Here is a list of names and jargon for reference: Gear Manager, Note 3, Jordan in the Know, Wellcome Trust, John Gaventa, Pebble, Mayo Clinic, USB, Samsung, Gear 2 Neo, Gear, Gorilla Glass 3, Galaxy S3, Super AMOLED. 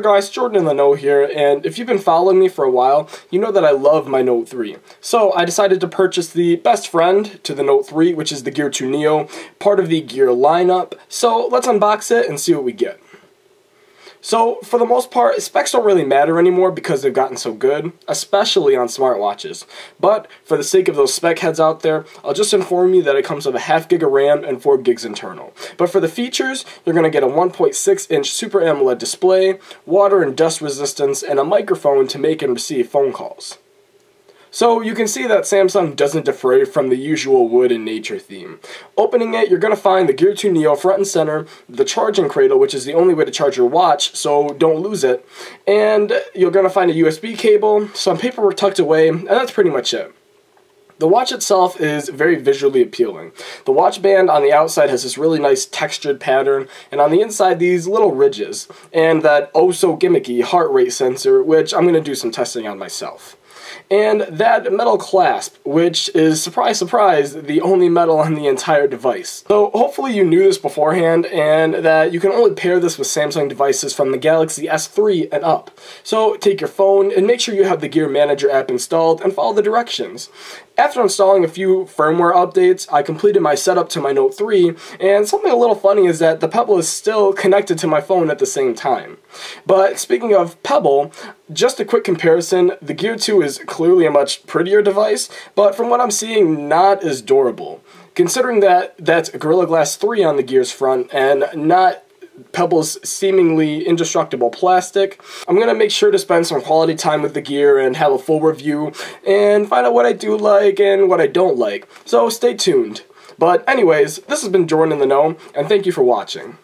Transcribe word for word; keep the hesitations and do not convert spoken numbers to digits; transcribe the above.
there guys, Jordan in the Know here, and if you've been following me for a while, you know that I love my Note three. So I decided to purchase the best friend to the Note three, which is the Gear two Neo, part of the Gear lineup. So let's unbox it and see what we get. So for the most part, specs don't really matter anymore because they've gotten so good, especially on smartwatches. But for the sake of those spec heads out there, I'll just inform you that it comes with a half gig of RAM and four gigs internal. But for the features, you're going to get a one point six inch Super AMOLED display, water and dust resistance, and a microphone to make and receive phone calls. So you can see that Samsung doesn't defray from the usual wood and nature theme. Opening it, you're going to find the Gear two Neo front and center, the charging cradle, which is the only way to charge your watch, so don't lose it, and you're going to find a U S B cable, some paperwork tucked away, and that's pretty much it. The watch itself is very visually appealing. The watch band on the outside has this really nice textured pattern, and on the inside these little ridges, and that oh so gimmicky heart rate sensor, which I'm going to do some testing on myself. And that metal clasp, which is, surprise surprise, the only metal on the entire device. So hopefully you knew this beforehand, and that you can only pair this with Samsung devices from the Galaxy S three and up. So take your phone and make sure you have the Gear Manager app installed and follow the directions. After installing a few firmware updates, I completed my setup to my Note three, and something a little funny is that the Pebble is still connected to my phone at the same time. But speaking of Pebble, just a quick comparison, the Gear two is clearly a much prettier device, but from what I'm seeing, not as durable. Considering that that's Gorilla Glass three on the Gear's front and not Pebble's seemingly indestructible plastic, I'm going to make sure to spend some quality time with the Gear and have a full review and find out what I do like and what I don't like. So stay tuned. But anyways, this has been Jordan in the Know, and thank you for watching.